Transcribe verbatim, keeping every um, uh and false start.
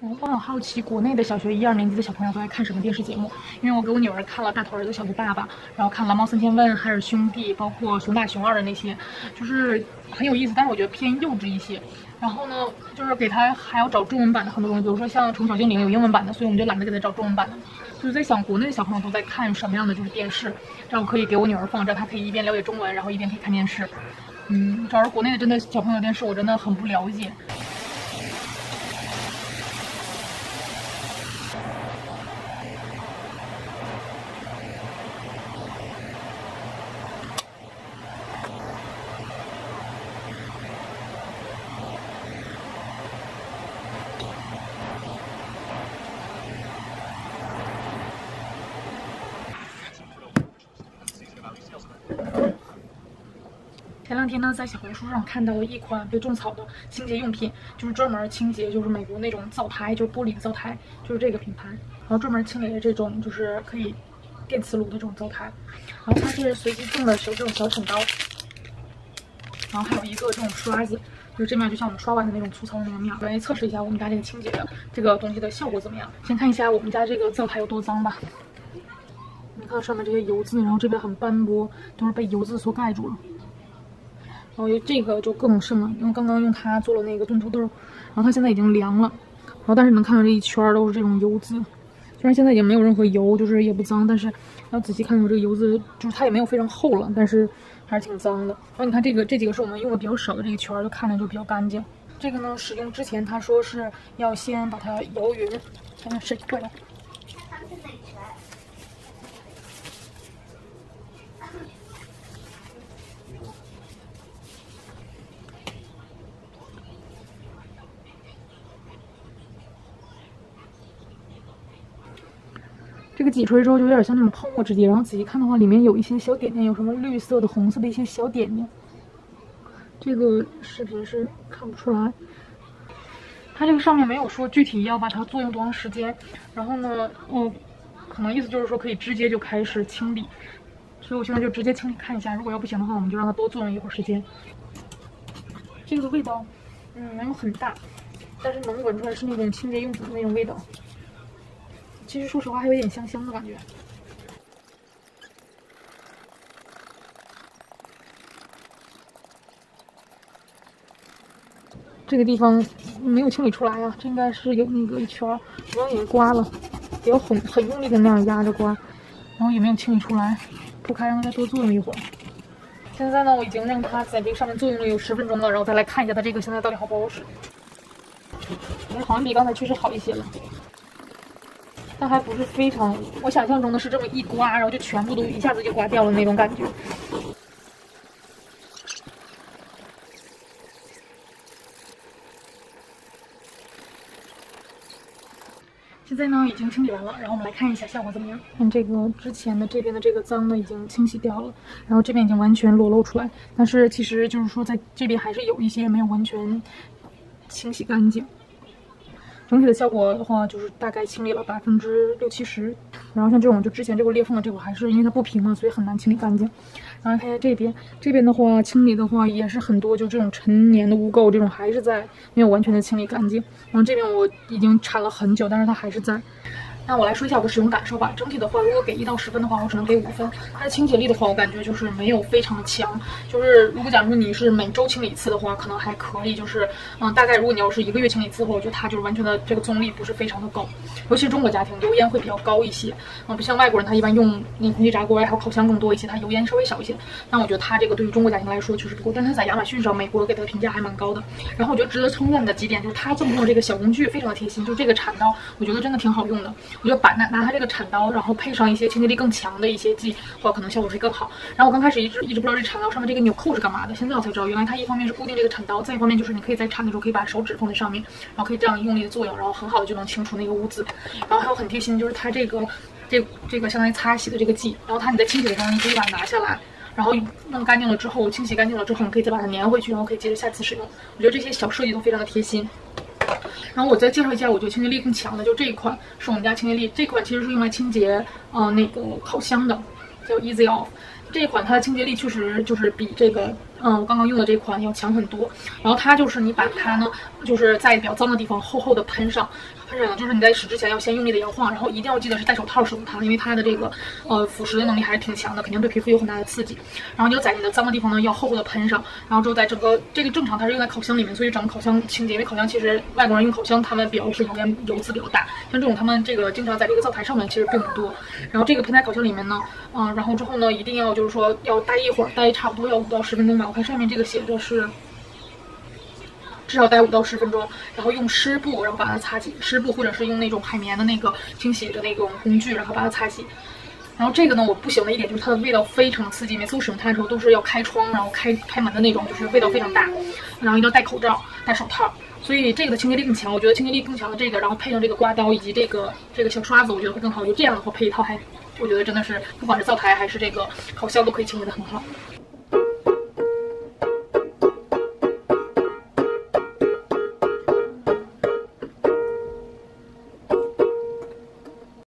我很好奇，国内的小学一二年级的小朋友都爱看什么电视节目？因为我给我女儿看了《大头儿子小头爸爸》，然后看《蓝猫三千问》，海尔兄弟，包括《熊大熊二》的那些，就是很有意思，但是我觉得偏幼稚一些。然后呢，就是给她还要找中文版的很多东西，比如说像《宠物小精灵》有英文版的，所以我们就懒得给她找中文版的。就是在想，国内的小朋友都在看什么样的就是电视，这样我可以给我女儿放，这样她可以一边了解中文，然后一边可以看电视。嗯，主要是国内的真的小朋友电视，我真的很不了解。 前两天呢，在小红书上看到了一款被种草的清洁用品，就是专门清洁，就是美国那种灶台，就是玻璃的灶台，就是这个品牌，然后专门清洁这种就是可以电磁炉的这种灶台，然后它是随机赠的这种小铲刀，然后还有一个这种刷子，就是这面就像我们刷碗的那种粗糙的那个面。我来测试一下我们家这个清洁的这个东西的效果怎么样。先看一下我们家这个灶台有多脏吧。你看上面这些油渍，然后这边很斑驳，都是被油渍所盖住了。 然后这个就更甚了，因为刚刚用它做了那个炖土豆，然后它现在已经凉了，然后但是能看到这一圈都是这种油渍，虽然现在也没有任何油，就是也不脏，但是要仔细看我这个油渍，就是它也没有非常厚了，但是还是挺脏的。然后你看这个这几个是我们用的比较少的这一圈，就看着就比较干净。这个呢，使用之前他说是要先把它摇匀，看看谁过来。 这个挤出来之后就有点像那种泡沫质地，然后仔细看的话，里面有一些小点点，有什么绿色的、红色的一些小点点。这个视频是看不出来，它这个上面没有说具体要把它作用多长时间。然后呢，我可能意思就是说可以直接就开始清理，所以我现在就直接清理看一下。如果要不行的话，我们就让它多作用一会儿时间。这个的味道，嗯，没有很大，但是能闻出来是那种清洁用品的那种味道。 其实说实话，还有点香香的感觉。这个地方没有清理出来呀、啊，这应该是有那个一圈儿，我让你刮了，也要很很用力的那样压着刮，然后也没有清理出来，铺开让它再多作用一会儿。现在呢，我已经让它在这个上面作用了有十分钟了，然后再来看一下它这个现在到底好不好使。好像比刚才确实好一些了。 但还不是非常，我想象中的是这么一刮，然后就全部都一下子就刮掉了那种感觉。现在呢，已经清理完了，然后我们来看一下效果怎么样。看这个之前的这边的这个脏的已经清洗掉了，然后这边已经完全裸露出来，但是其实就是说在这边还是有一些没有完全清洗干净。 整体的效果的话，就是大概清理了百分之六七十。然后像这种就之前这个裂缝的这个，还是因为它不平嘛，所以很难清理干净。然后看一下这边，这边的话清理的话也是很多，就这种陈年的污垢，这种还是在没有完全的清理干净。然后这边我已经铲了很久，但是它还是在。那我来说一下我的使用感受吧。整体的话，如果给一到十分的话，我只能给五分。它的清洁力的话，我感觉就是没有非常的强。就是如果假如说你是每周清理一次的话，可能还可以。就是嗯，大概如果你要是一个月清理一次的话，我觉得它就是完全的这个综力不是非常的高。尤其是中国家庭，油烟会比较高一些。嗯，不像外国人，他一般用那空气炸锅还有烤箱更多一些，它油烟稍微少一些。但我觉得它这个对于中国家庭来说确实不够。但它在亚马逊上，美国给它的评价还蛮高的。然后我觉得值得称赞的几点就是它赠送的这个小工具非常的贴心，就这个铲刀，我觉得真的挺好用的。 我就把拿拿它这个铲刀，然后配上一些清洁力更强的一些剂，或可能效果会更好。然后我刚开始一直一直不知道这铲刀上面这个纽扣是干嘛的，现在我才知道，原来它一方面是固定这个铲刀，再一方面就是你可以在铲的时候可以把手指放在上面，然后可以这样用力的作用，然后很好的就能清除那个污渍。然后还有很贴心，就是它这个这这个相当于擦洗的这个剂，然后它你在清洗的时候你可以把它拿下来。 然后弄干净了之后，清洗干净了之后，你可以再把它粘回去，然后可以接着下次使用。我觉得这些小设计都非常的贴心。然后我再介绍一下，我觉得清洁力更强的，就这一款是我们家清洁力，这款其实是用来清洁呃那个烤箱的，叫 Easy Off。 这一款它的清洁力确实就是比这个，嗯，我刚刚用的这款要强很多。然后它就是你把它呢，就是在比较脏的地方厚厚的喷上，它是就是你在使之前要先用力的摇晃，然后一定要记得是戴手套使用它，因为它的这个呃腐蚀的能力还是挺强的，肯定对皮肤有很大的刺激。然后你就在你的脏的地方呢要厚厚的喷上，然后之后在整个这个正常它是用在烤箱里面，所以整个烤箱清洁，因为烤箱其实外国人用烤箱他们比较是油烟油渍比较大，像这种他们这个经常在这个灶台上面其实并不多。然后这个喷在烤箱里面呢，嗯、呃，然后之后呢一定要就是说要待一会儿，待差不多要五到十分钟吧。我看上面这个写着是。 至少待五到十分钟，然后用湿布，然后把它擦洗，湿布或者是用那种海绵的那个清洗的那种工具，然后把它擦洗。然后这个呢，我不行的一点就是它的味道非常刺激，每次我使用它的时候都是要开窗，然后开开门的那种，就是味道非常大。然后一定要戴口罩、戴手套，所以这个的清洁力更强。我觉得清洁力更强的这个，然后配上这个刮刀以及这个这个小刷子，我觉得会更好。就这样的话配一套还，我觉得真的是不管是灶台还是这个烤箱都可以清洁的很好。